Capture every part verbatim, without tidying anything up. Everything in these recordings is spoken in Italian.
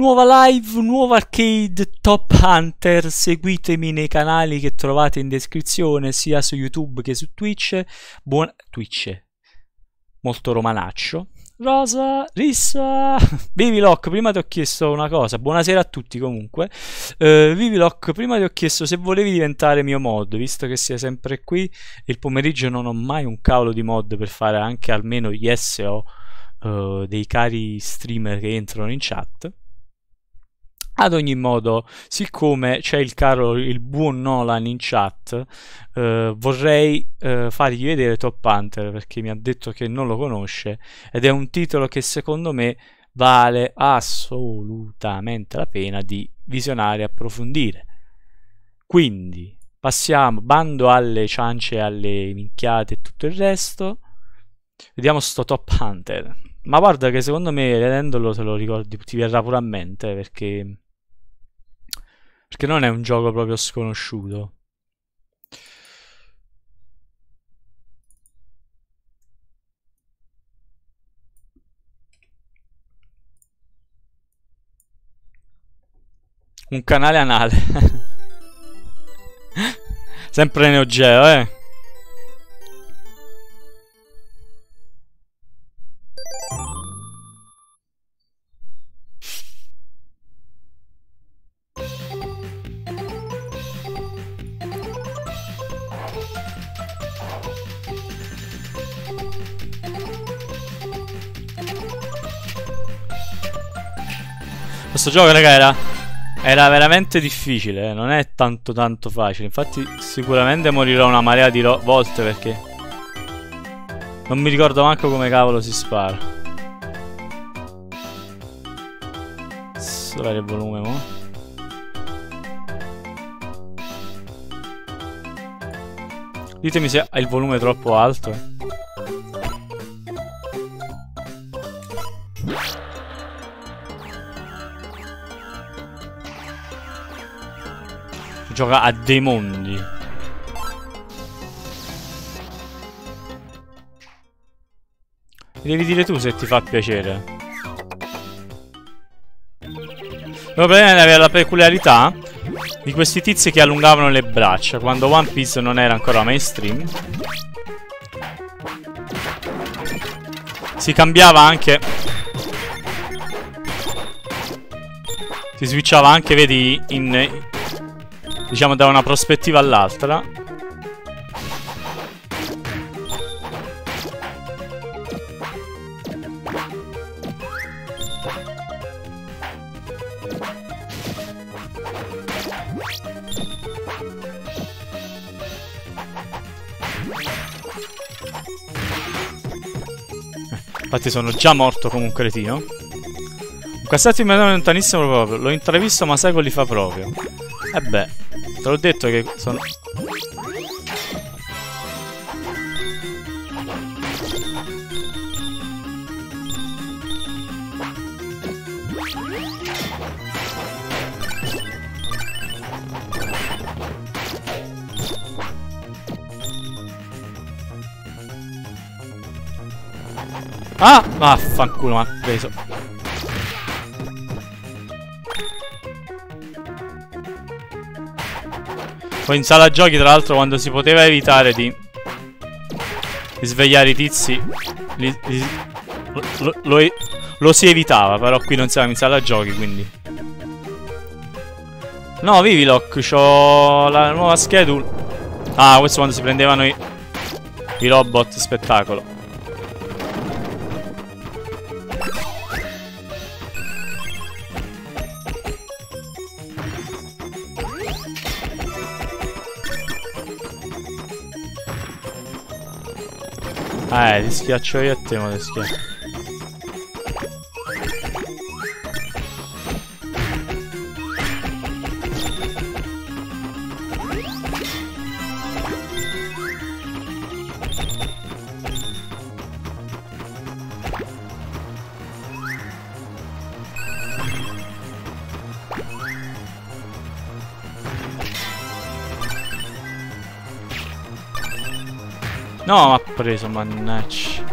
Nuova live, nuovo arcade Top Hunter, seguitemi nei canali che trovate in descrizione sia su YouTube che su Twitch. Buon... Twitch, molto romanaccio. Rosa, Rissa, Vivilock, prima ti ho chiesto una cosa, buonasera a tutti comunque. uh, Vivilock, prima ti ho chiesto se volevi diventare mio mod, visto che sei sempre qui. Il pomeriggio non ho mai un cavolo di mod per fare anche almeno gli S O uh, dei cari streamer che entrano in chat. Ad ogni modo, siccome c'è il caro, il buon Nolan in chat, eh, vorrei eh, fargli vedere Top Hunter, perché mi ha detto che non lo conosce ed è un titolo che secondo me vale assolutamente la pena di visionare e approfondire. Quindi passiamo, bando alle ciance, alle minchiate e tutto il resto, vediamo sto Top Hunter. Ma guarda che secondo me vedendolo te lo ricordi, ti verrà pure a mente, perché Perché non è un gioco proprio sconosciuto. Un canale anale. Sempre Neo Geo, eh. Questo gioco, raga, era, era veramente difficile, eh? Non è tanto tanto facile. Infatti sicuramente morirò una marea di volte, perché non mi ricordo manco come cavolo si spara. Solo il volume, mo. Ditemi se ha il volume troppo alto. Gioca a dei mondi. Mi devi dire tu se ti fa piacere. Il problema era la peculiarità di questi tizi che allungavano le braccia quando One Piece non era ancora mainstream. Si cambiava anche, si switchava anche, vedi, in... diciamo da una prospettiva all'altra. Infatti sono già morto come un cretino. Un cassetto in mano lontanissimo proprio. L'ho intravisto ma secoli fa proprio. E beh, te l'ho detto che sono... Ah! Vaffanculo, ma preso. In sala giochi, tra l'altro, quando si poteva evitare di, di svegliare i tizi, li, li, lo, lo, lo si evitava. Però qui non siamo in sala giochi, quindi. No, Vivilock, c'ho la nuova schedule. Ah, questo quando si prendevano i, i robot spettacolo. Ah, eh, ti schiaccio io a te, ma ti schiaccio. No, ma preso, mannaggia.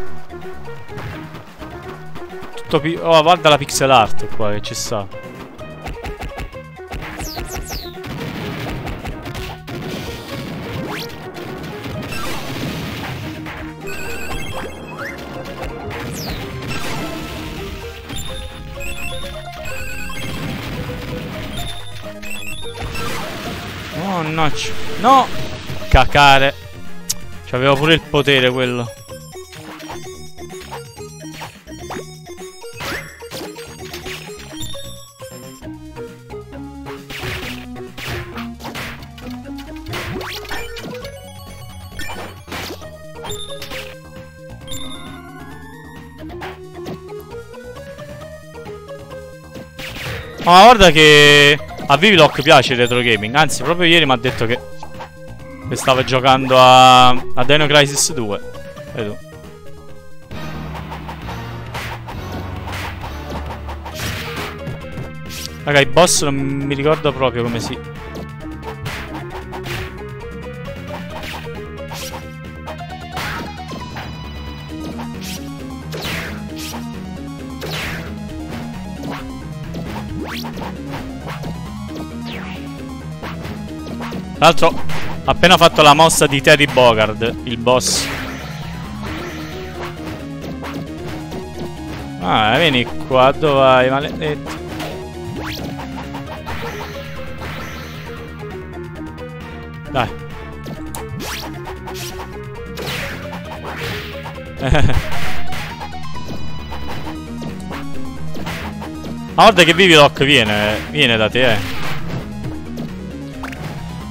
Tutto pi... Oh, guarda la pixel art qua che ci sta. Mannaggia. No! Cacare. C'aveva pure il potere quello. Ma guarda che a Vivilock piace il retro gaming. Anzi, proprio ieri mi ha detto che, che stava giocando a, a Dino Crisis due. Vedo. Raga, i boss non mi ricordo proprio come si... Tra l'altro, ho appena fatto la mossa di Terry Bogard, il boss. Ah, vieni qua, dove vai, maledetto. Dai. A volte che Vivilock viene, viene da te, eh.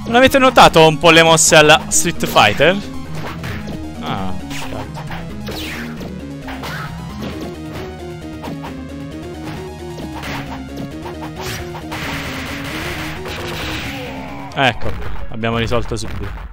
Non avete notato un po' le mosse alla Street Fighter? Ah, certo. Ecco, abbiamo risolto subito.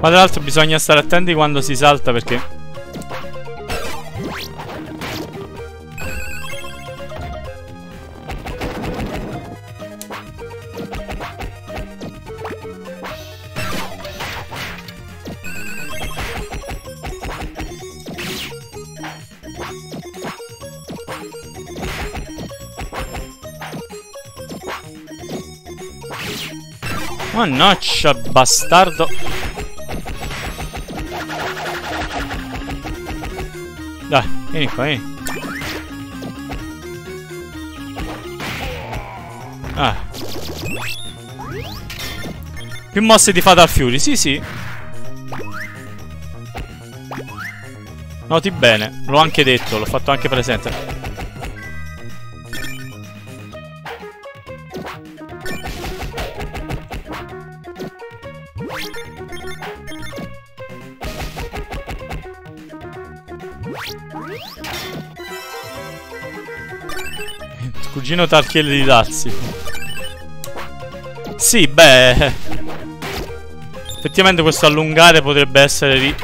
Ma tra l'altro bisogna stare attenti quando si salta, perché mannaccia bastardo. Dai, vieni qua, vieni. Ah. Più mosse di Fatal Fury, sì sì. Noti bene, l'ho anche detto, l'ho fatto anche presente. Cugino Tarchiele di Dazzi. Sì, beh, effettivamente questo allungare potrebbe essere ri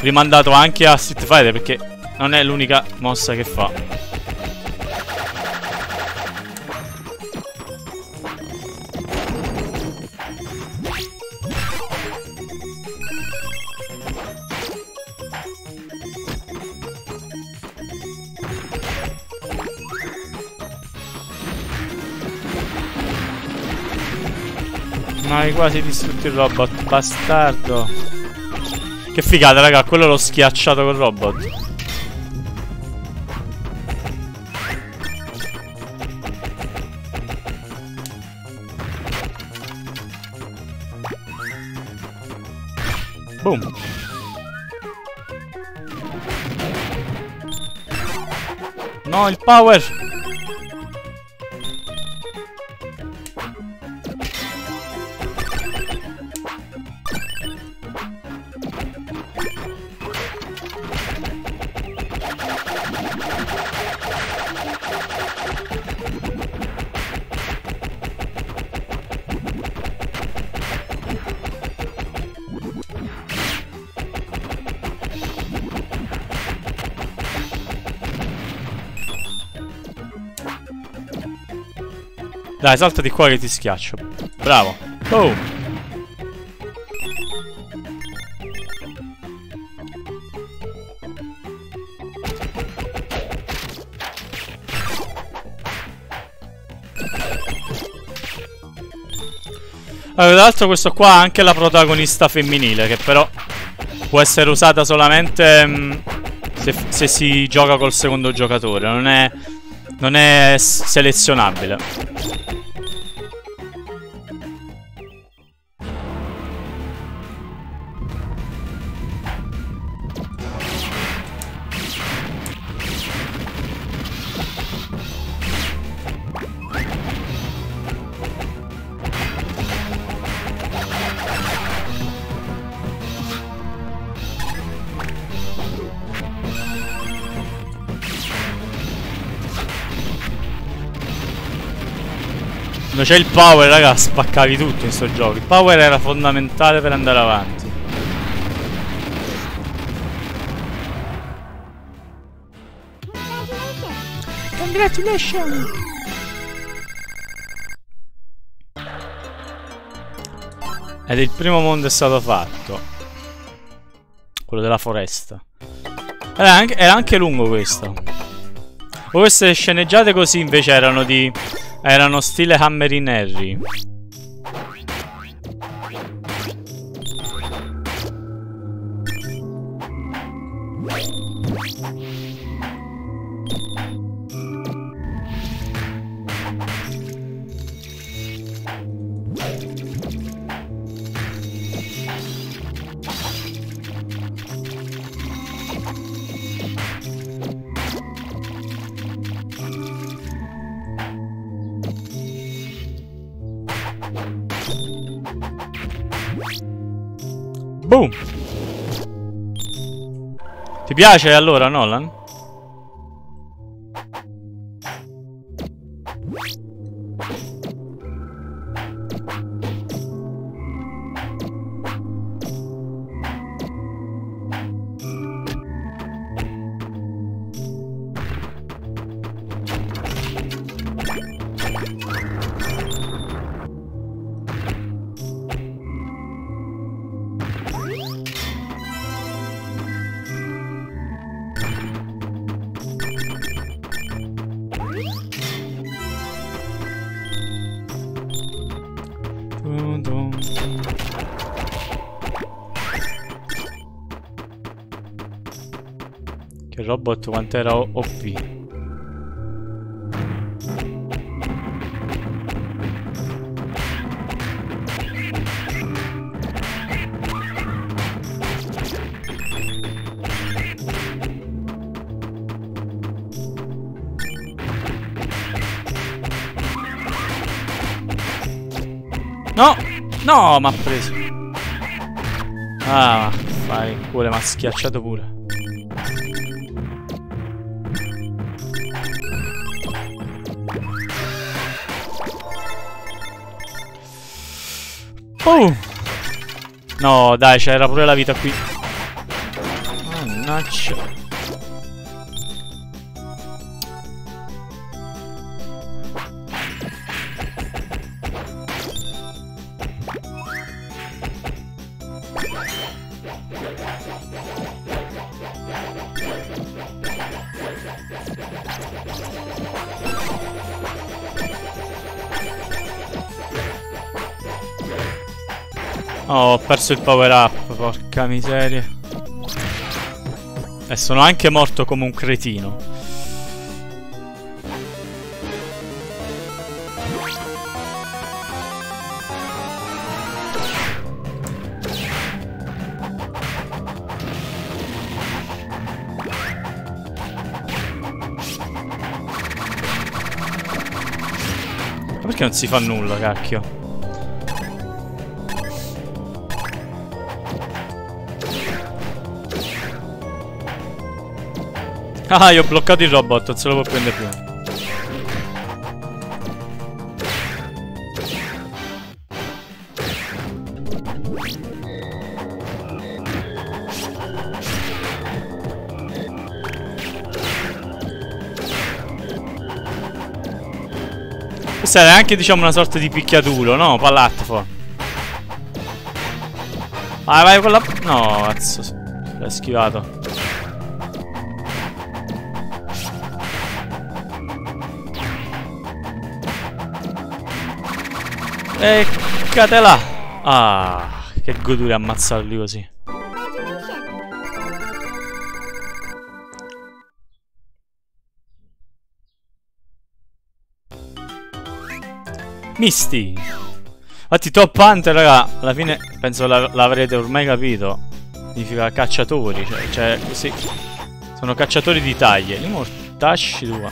rimandato anche a Street Fighter, perché non è l'unica mossa che fa. Ma hai quasi distrutto il robot, bastardo. Che figata, raga, quello l'ho schiacciato col robot. Boom. No, il power. Dai, salta di qua che ti schiaccio. Bravo. Oh. Allora, tra l'altro questo qua ha anche la protagonista femminile, che però può essere usata solamente mh, se, se si gioca col secondo giocatore. Non è, non è selezionabile. C'è il power, raga, spaccavi tutto in sto gioco. Il power era fondamentale per andare avanti. Congratulations. Ed il primo mondo è stato fatto, quello della foresta. Era anche, era anche lungo questo. O queste sceneggiate così invece erano di... erano stile Hammer in Harry. Boom. Ti piace allora, Nolan? Robot quanto era O P. No! No, m'ha preso. Ah, fai pure, m'ha schiacciato pure. Oh. No, dai, c'era pure la vita qui. Mannaggia. Oh, ho perso il power up, porca miseria. E sono anche morto come un cretino. Ma perché non si fa nulla, cacchio? Ah, io ho bloccato il robot, non se lo può prendere più. Questa è anche, diciamo, una sorta di picchiaduro, no? Pallatfo. Vai, vai con la... No, cazzo, l'hai schivato. E catela. Ah, che godura ammazzarli così. Misti. Infatti Top Hunter, raga, alla fine penso l'avrete ormai capito. Significa cacciatori, cioè, cioè così. Sono cacciatori di taglie. Li mortasci tua.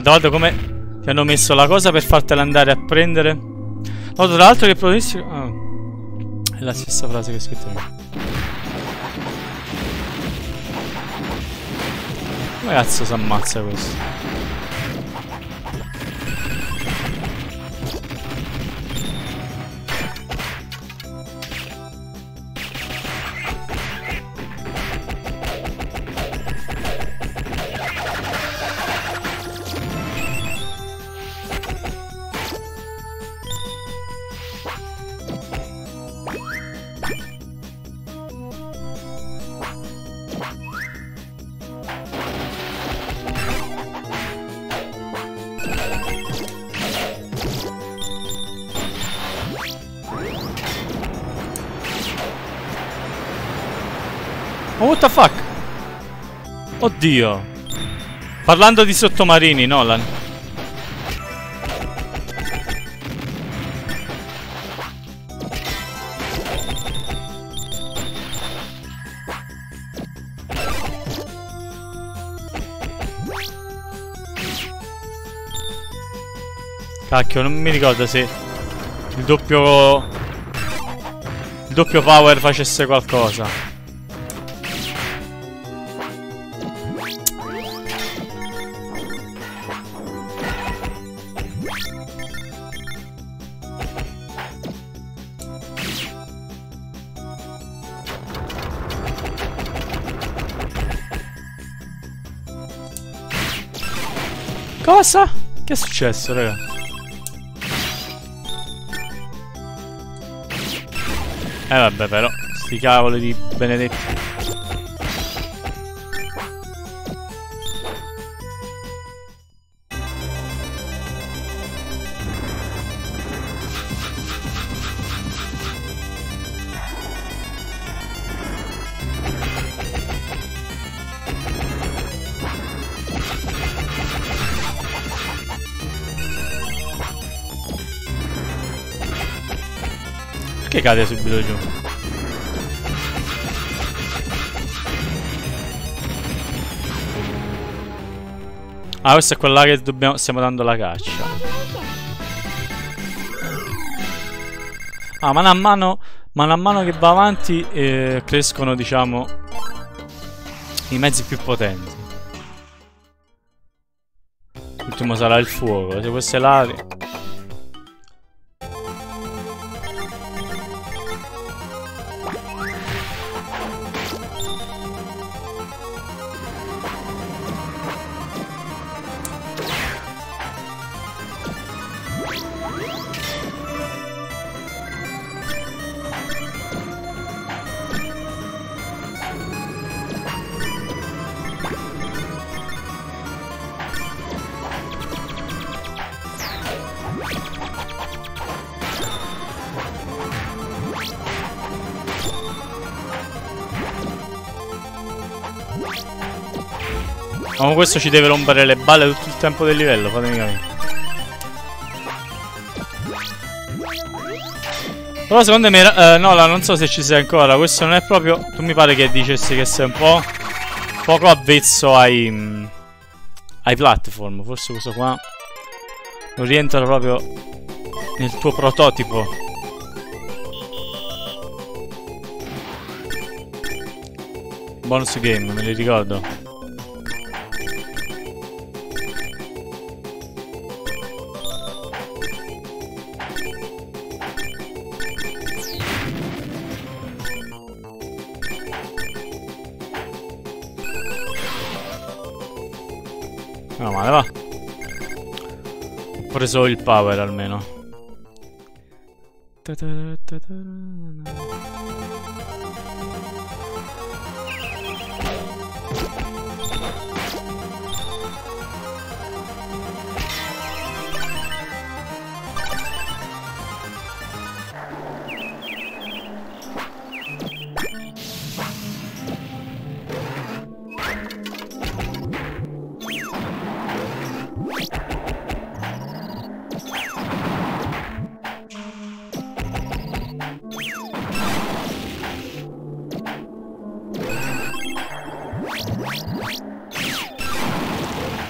Guarda come ti hanno messo la cosa per fartela andare a prendere. No, tra l'altro che prodotti... Ah, è la stessa frase che ho scritto io. Come cazzo si ammazza questo? What the fuck? Oddio. Parlando di sottomarini, Nolan. Cacchio, non mi ricordo se il doppio il doppio power facesse qualcosa. Cosa? Che è successo, raga? Eh vabbè, però, sti cavoli di benedetti. Che cade subito giù. Ah, questa è quella che dobbiamo... stiamo dando la caccia. Ah, mano a mano, mano a mano che va avanti eh, crescono, diciamo, i mezzi più potenti. L'ultimo sarà il fuoco. Se questo è l'aria... Ma con questo ci deve rompere le balle tutto il tempo del livello, fatemi capire. Però secondo me, eh, Nola, non so se ci sei ancora. Questo non è proprio... Tu mi pare che dicessi che sei un po' poco avvezzo ai... Mh, ai platform. Forse questo qua non rientra proprio nel tuo prototipo. Bonus game, me li ricordo. Non male, va. Ho preso il power almeno.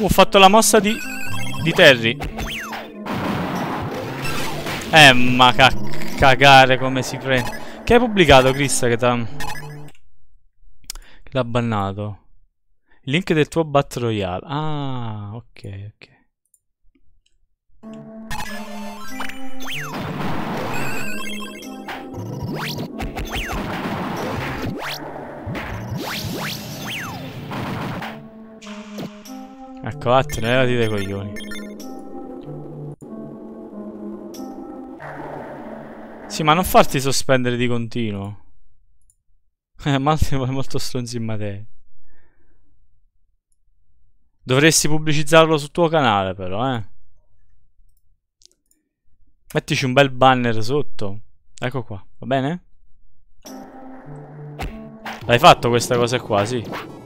Ho fatto la mossa di... di Terry. Eh, ma cagare come si prende. Che hai pubblicato, Crista, che t'ha... che l'ha bannato. Il link del tuo Battle Royale. Ah, ok, ok. Ecco, vattene, levati dai coglioni. Sì, ma non farti sospendere di continuo. Eh, Malte è molto stronzo in materia. Dovresti pubblicizzarlo sul tuo canale, però, eh. Mettici un bel banner sotto. Ecco qua, va bene? L'hai fatto questa cosa qua, sì.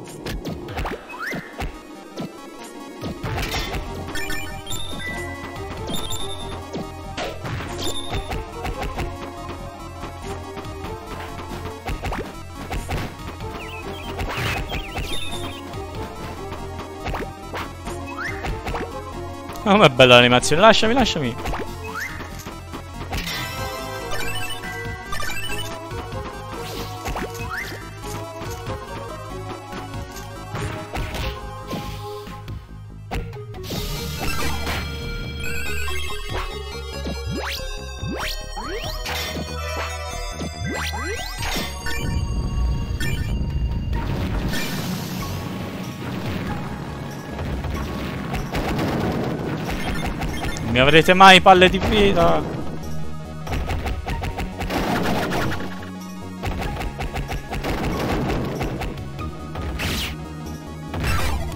Ma com'è bella l'animazione, lasciami, lasciami. Mi avrete mai palle di vita?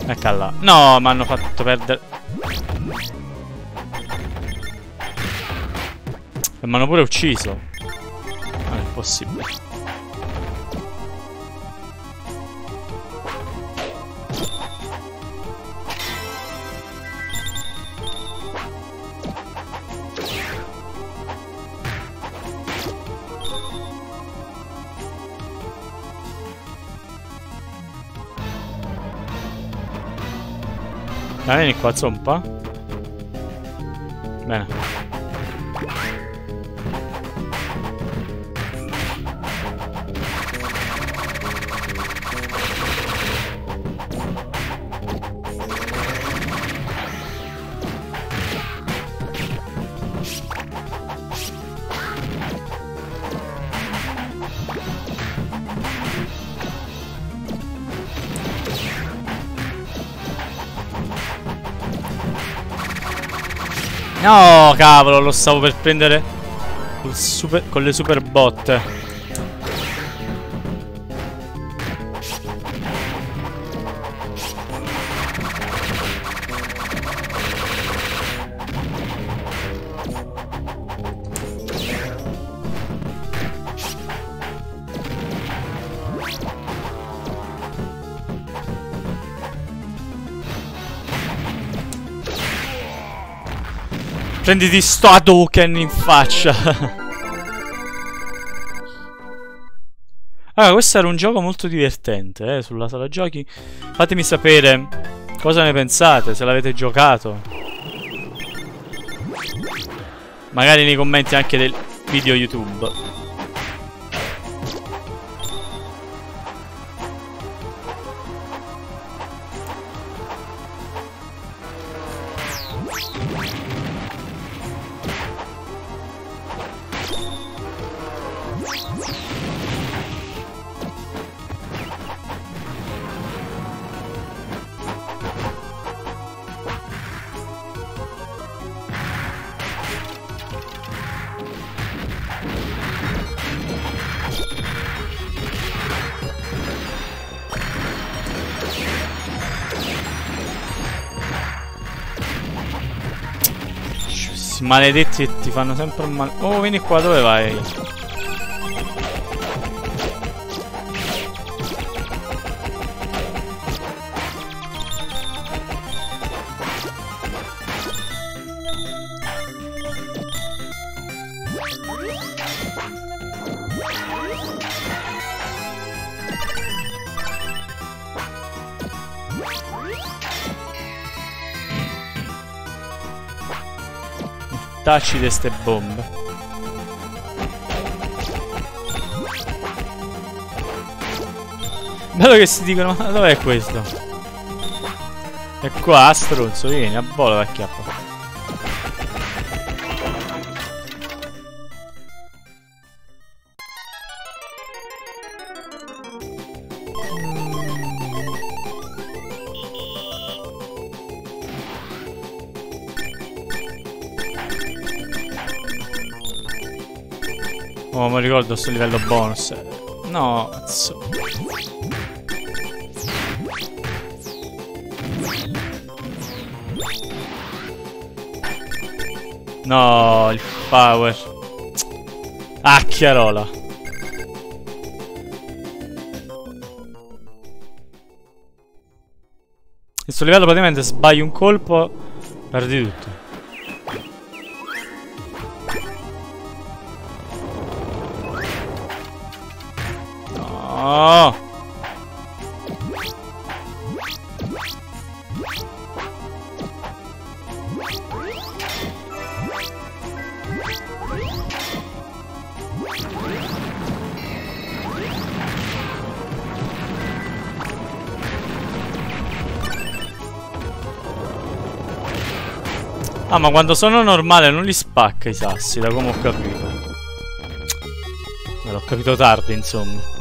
Ecco là. No, mi hanno fatto perdere. E mi hanno pure ucciso. Non è possibile. Dai, vieni qua, zompa. Bene. No, cavolo, lo stavo per prendere col super, con le super botte. Prenditi sto Hadouken in faccia. Allora, questo era un gioco molto divertente, eh, sulla sala giochi. Fatemi sapere cosa ne pensate, se l'avete giocato. Magari nei commenti anche del video YouTube. Maledetti, ti fanno sempre male. Oh, vieni qua, dove vai? Tacci di ste bombe. Bello che si dicono, ma dov'è questo? È qua, stronzo, vieni, a volo va a chiappa. Oh, mi ricordo sto livello bonus. No, cazzo. No, il power. Ah, chiarola. In sto livello praticamente sbaglio un colpo, perdi tutto. Oh. Ah, ma quando sono normale non li spacca i sassi, da come ho capito. Ma l'ho capito tardi, insomma.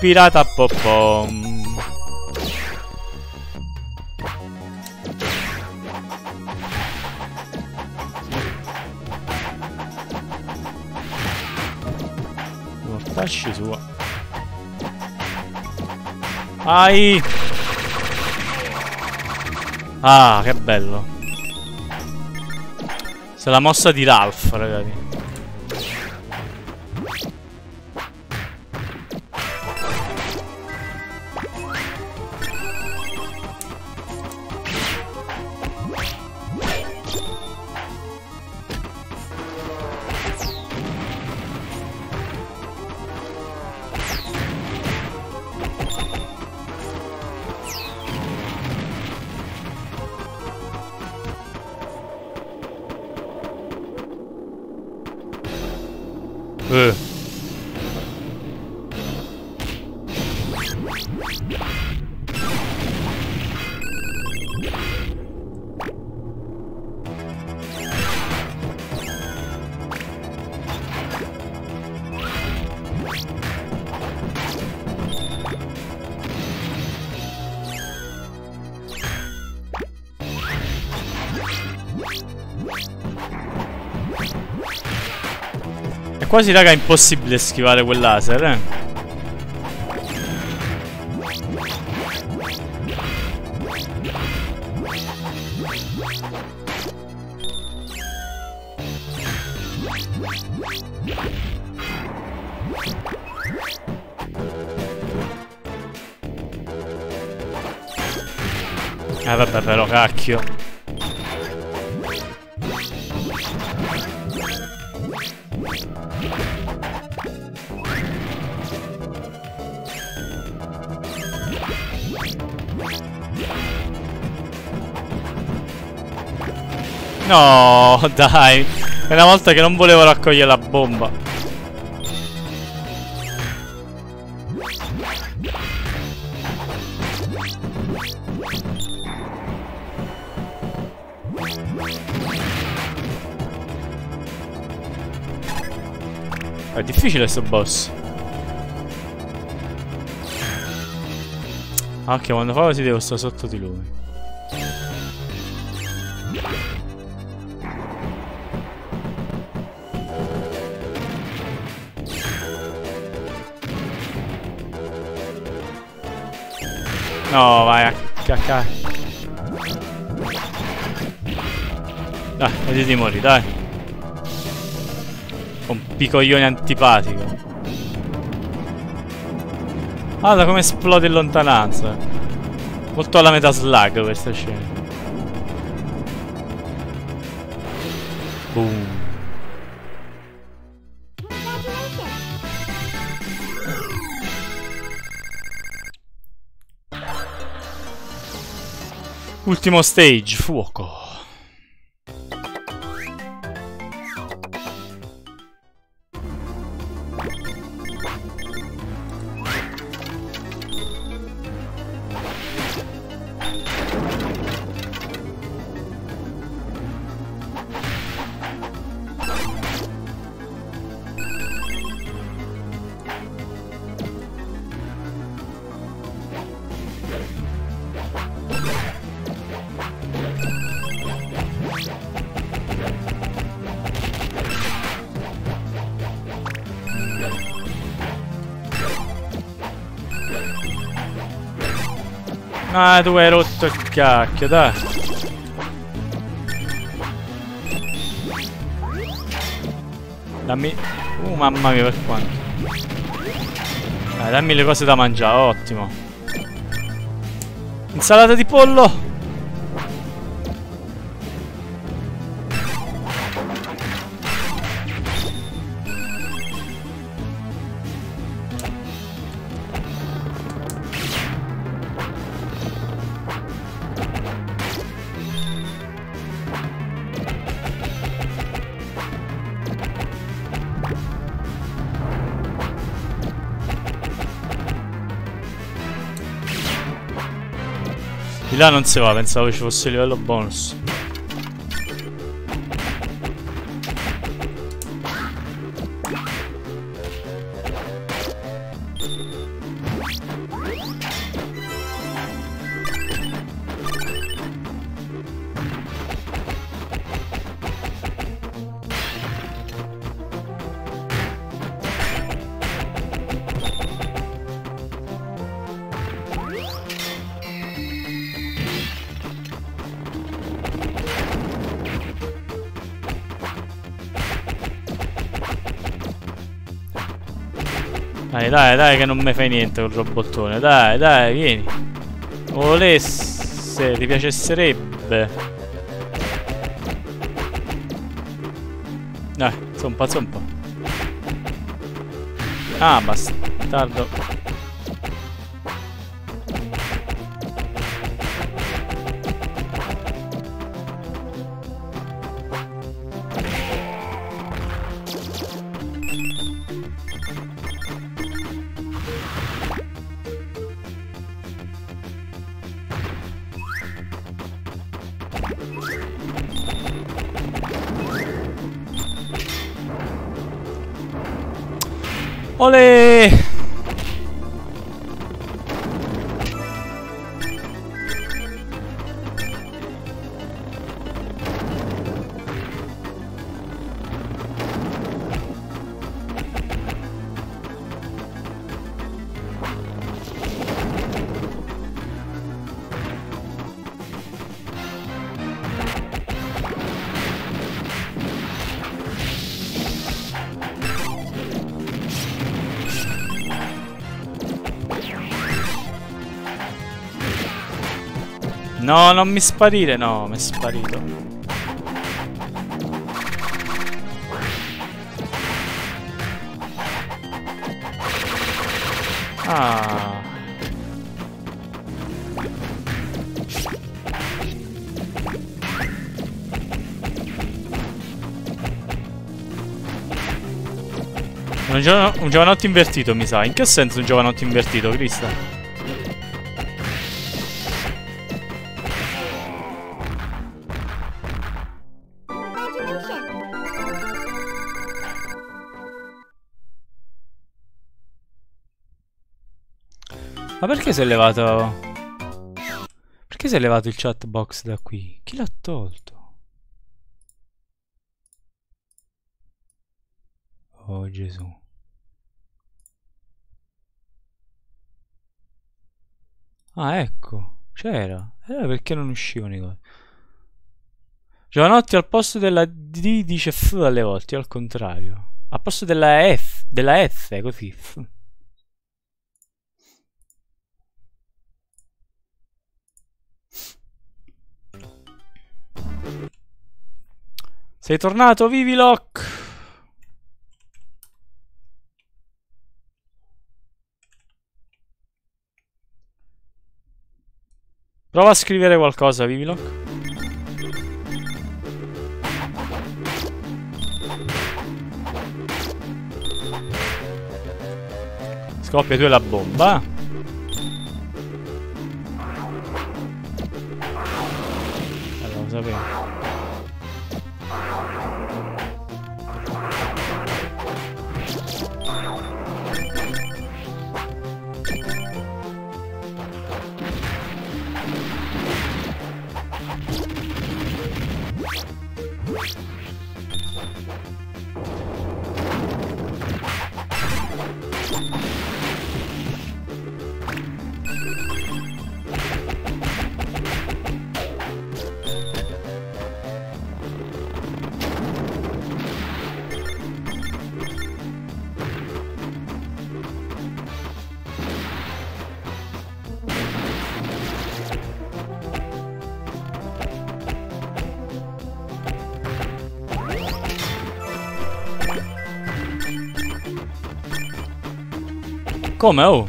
Pirata popom. Mortacci sua. Ai. Ah, che bello. C'è la mossa di Ralph, ragazzi. Quasi, raga, è impossibile schivare quel laser, eh. Ah, vabbè, però, cacchio. No, dai. È una volta che non volevo raccogliere la bomba. È difficile sto boss. Ah, che quando fa così devo stare sotto di lui. No, vai a cacca. Dai, vedi di morire, dai. Un piccoglione antipatico. Guarda come esplode in lontananza. Molto alla Metal Slug questa scena. Boom. Ultimo stage, fuoco. Ah, tu hai rotto il cacchio, dai. Dammi... Uh, mamma mia, per quanto. Dai, dammi le cose da mangiare, ottimo. Insalata di pollo. Di là non si va, pensavo ci fosse il livello bonus. Dai, dai, dai, che non mi fai niente col robottone. Dai, dai, vieni. Volesse, ti piacesserebbe. Dai, zompa, zompa. Ah, bastardo. Olè! No, non mi sparire, no, mi è sparito. Ah. Un, giovano, un giovanotto invertito, mi sa. In che senso un giovanotto invertito, Crista? Ma perché si è levato? Perché si è levato il chat box da qui? Chi l'ha tolto? Oh Gesù. Ah, ecco, c'era. Allora perché non usciva Nicola? Giovanotti al posto della D dice F alle volte, al contrario. Al posto della F, della F, così F. Sei tornato, Vivilock! Prova a scrivere qualcosa, Vivilock. Scoppia tu la bomba. Allora, lo sapevo. Come? Oh!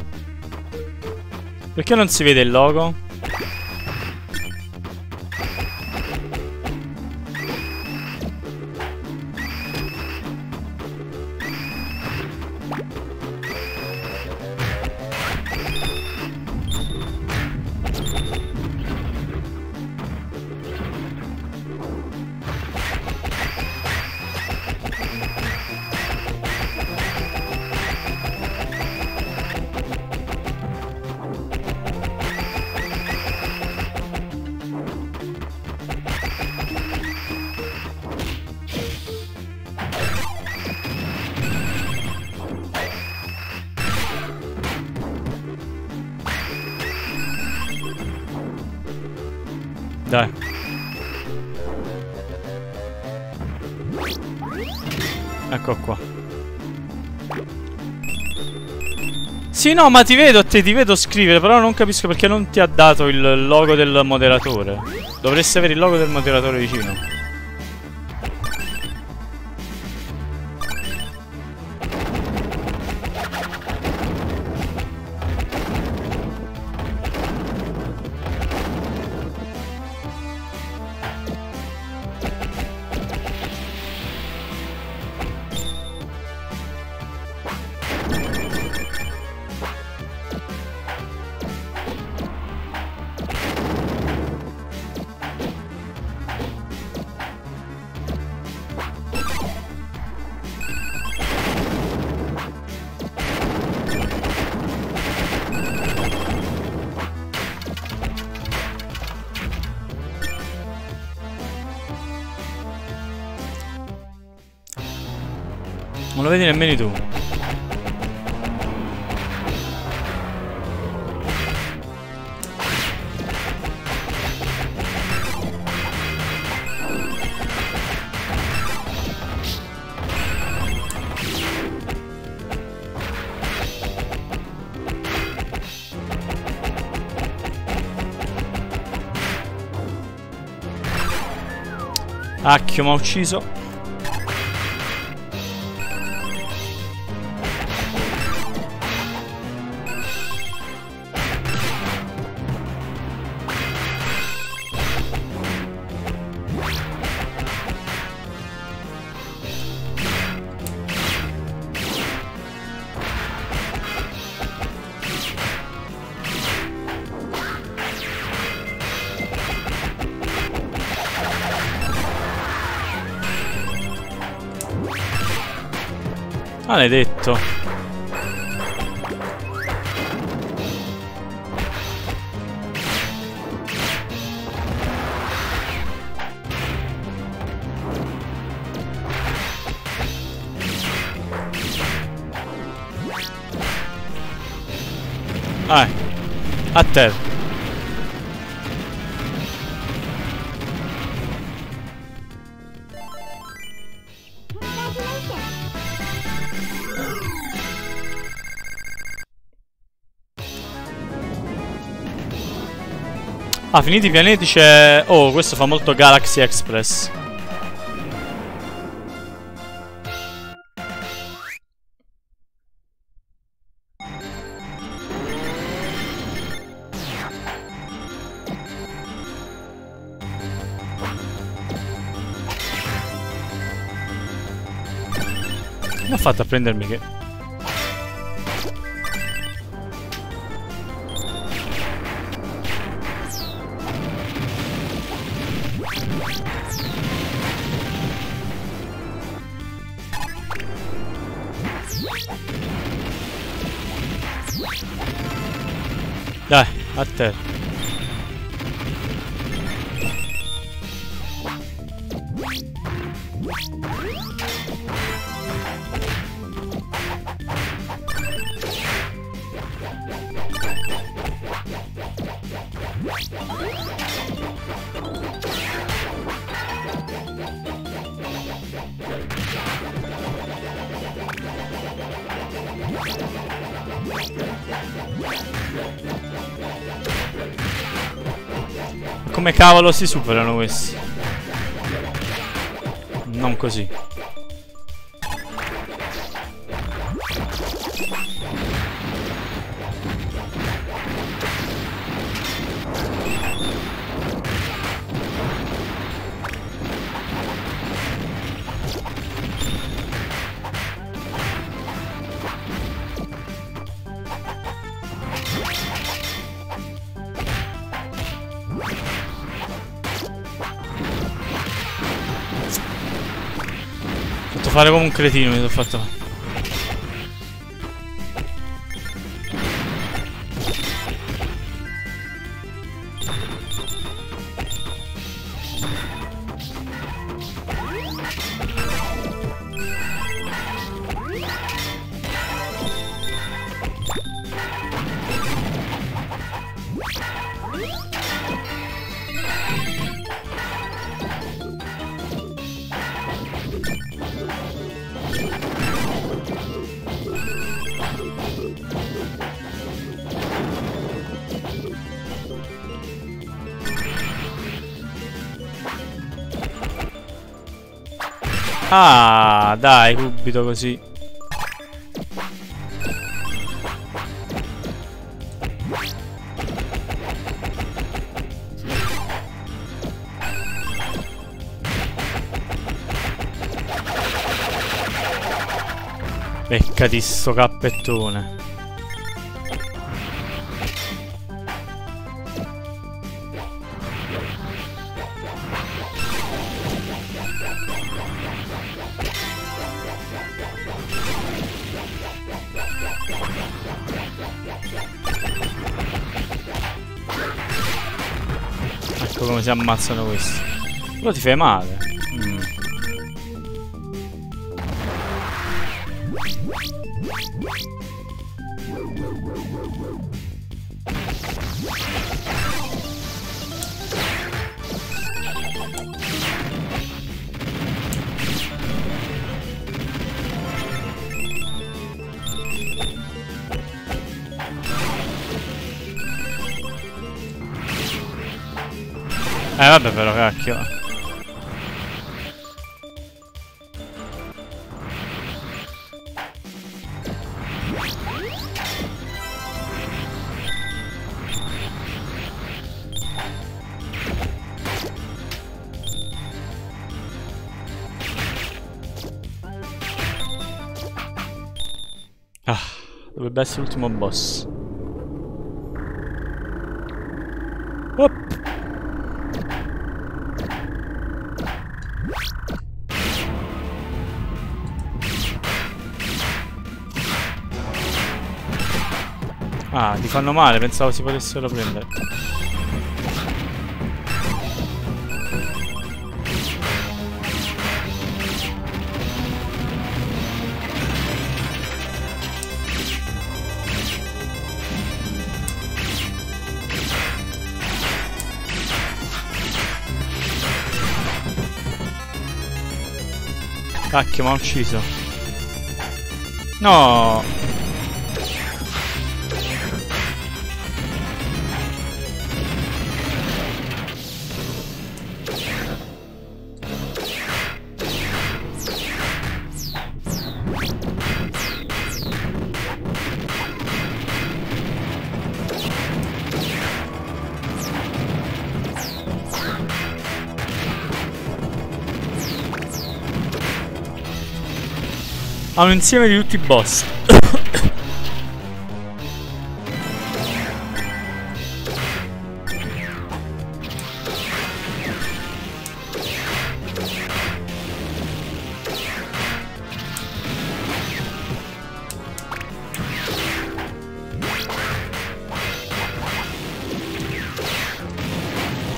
Perché non si vede il logo? Sì, no, ma ti vedo, te ti vedo scrivere, però non capisco perché non ti ha dato il logo del moderatore. Dovresti avere il logo del moderatore vicino. Non lo vedi nemmeno tu. Acchio m'ha ucciso. Maledetto. Ah, a terra. Ah, finiti i pianeti c'è... Oh, questo fa molto Galaxy Express. Come ho fatto a prendermi che... Dai, a te. Come cavolo si superano questi? Non così. Fare come un cretino mi sono fatto. Ah, dai, subito così. Beccati sto cappettone. Come si ammazzano questi. Però ti fai male. Mm. Eh vabbè però cacchio. Ah, dovrebbe essere l'ultimo boss. Ah, ti fanno male, pensavo si potessero prendere. Cacchio, ma ho ucciso. No. Ha un insieme di tutti i boss.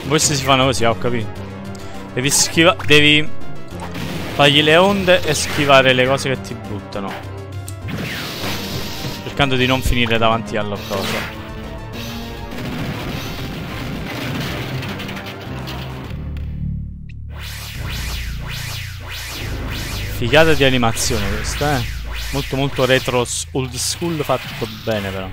Questi si fanno così, ah, ho capito. Devi schivare, devi fargli le onde e schivare le cose che ti buttano, cercando di non finire davanti alla cosa. Figata di animazione questa, eh. Molto molto retro old school, fatto bene però.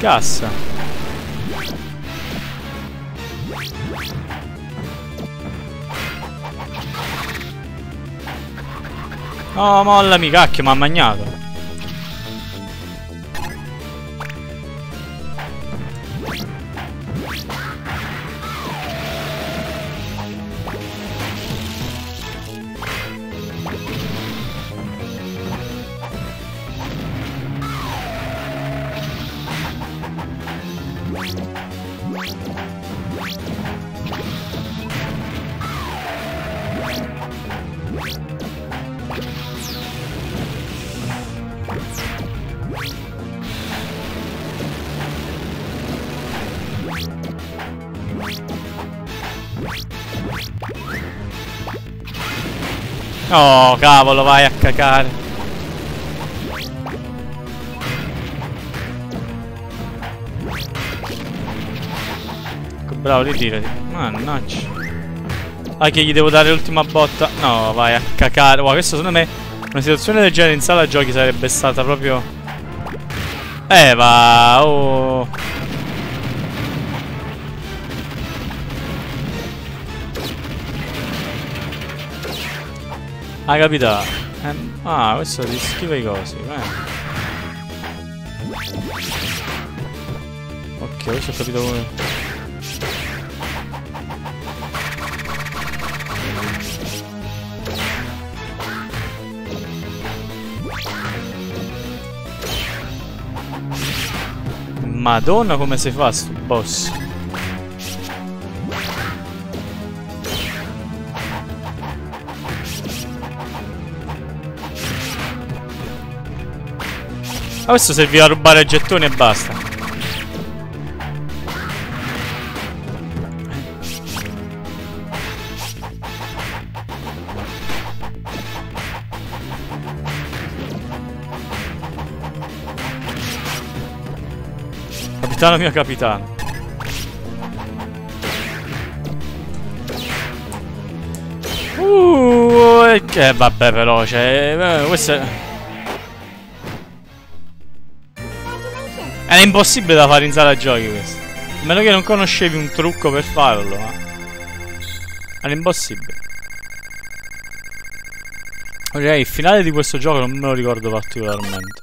Cassa. Oh, mollami, cacchio, mi ha magnato. Oh, cavolo, vai a cacare. Bravo, ritirati. Mannaggia. Ah, che gli devo dare l'ultima botta. No, vai a cacare. Wow, questo secondo me, una situazione del genere in sala giochi sarebbe stata proprio... Eh, va. Oh. Ah, capita. Eh, ah, questo ti schiva i cosi. Eh. Ok, questo ho capito come. Madonna, come si fa sto boss? Ah, questo serviva a rubare gettoni e basta. Capitano mio capitano. Uh, e che vabbè però, cioè, questo è... Era impossibile da fare in sala giochi questo. A meno che non conoscevi un trucco per farlo, ma era impossibile. Ok, il finale di questo gioco non me lo ricordo particolarmente.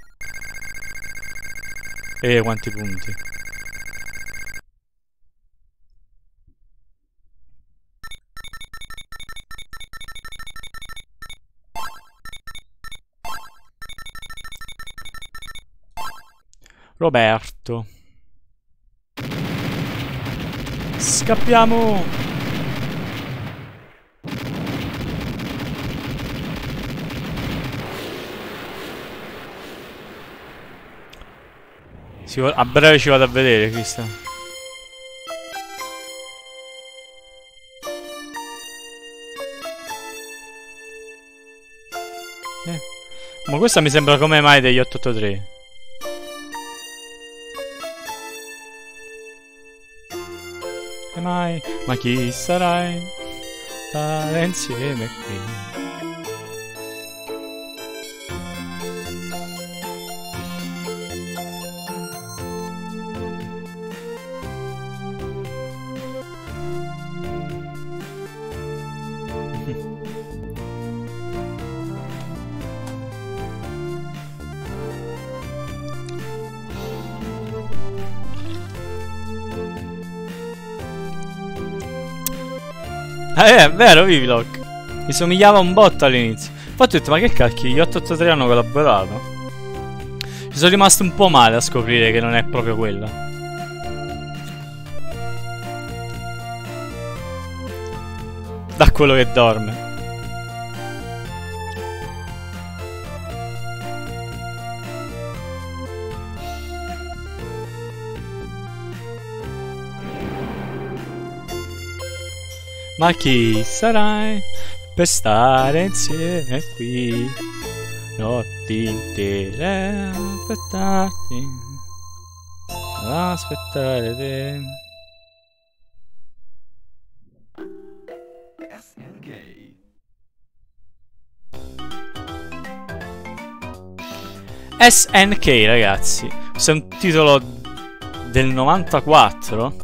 E quanti punti. Roberto. Scappiamo. Sì, a breve ci vado a vedere, Cristian. Eh. Ma questa mi sembra come mai degli otto otto tre. Mai, ma chi sarai? Stare insieme qui. Eh, è vero, Vivilock. Mi somigliava un botto all'inizio. Infatti ho detto, ma che cacchio, gli otto otto tre hanno collaborato? Ci sono rimasto un po' male a scoprire che non è proprio quella. Da quello che dorme. Ma chi sarai per stare insieme qui? Notti intere aspettarti, aspettare te. S N K. S N K, ragazzi, questo è un titolo del novantaquattro.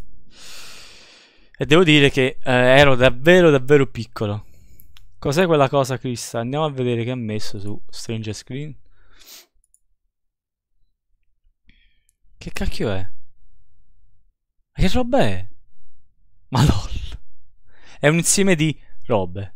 E devo dire che eh, ero davvero davvero piccolo. Cos'è quella cosa, Crista? Andiamo a vedere che ha messo su Stranger Screen. Che cacchio è? Ma che roba è? Ma lol. È un insieme di robe.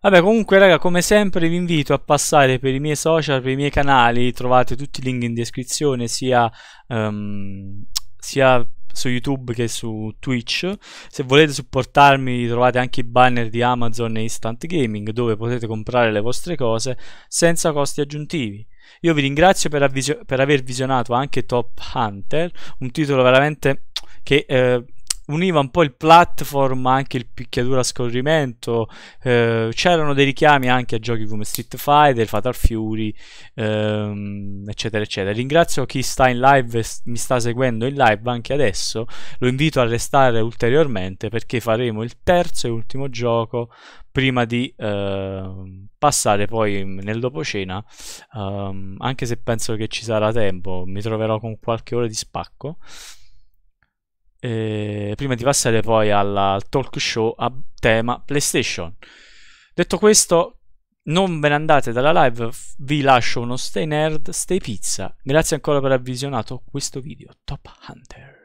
Vabbè, comunque raga, come sempre vi invito a passare per i miei social, per i miei canali. Trovate tutti i link in descrizione, sia... Um, sia su YouTube che su Twitch. Se volete supportarmi trovate anche i banner di Amazon e Instant Gaming, dove potete comprare le vostre cose senza costi aggiuntivi. Io vi ringrazio per, per aver visionato anche Top Hunter, un titolo veramente che eh, univa un po' il platform ma anche il picchiaduro a scorrimento. Eh, c'erano dei richiami anche a giochi come Street Fighter, Fatal Fury, ehm, eccetera eccetera. Ringrazio chi sta in live e mi sta seguendo in live anche adesso. Lo invito a restare ulteriormente perché faremo il terzo e ultimo gioco prima di eh, passare poi nel dopocena. Um, anche se penso che ci sarà tempo, mi troverò con qualche ora di spacco. Eh, prima di passare poi alla talk show a tema PlayStation. Detto questo, non ve ne andate dalla live, vi lascio uno stay nerd, stay pizza. Grazie ancora per aver visionato questo video. Top Hunter.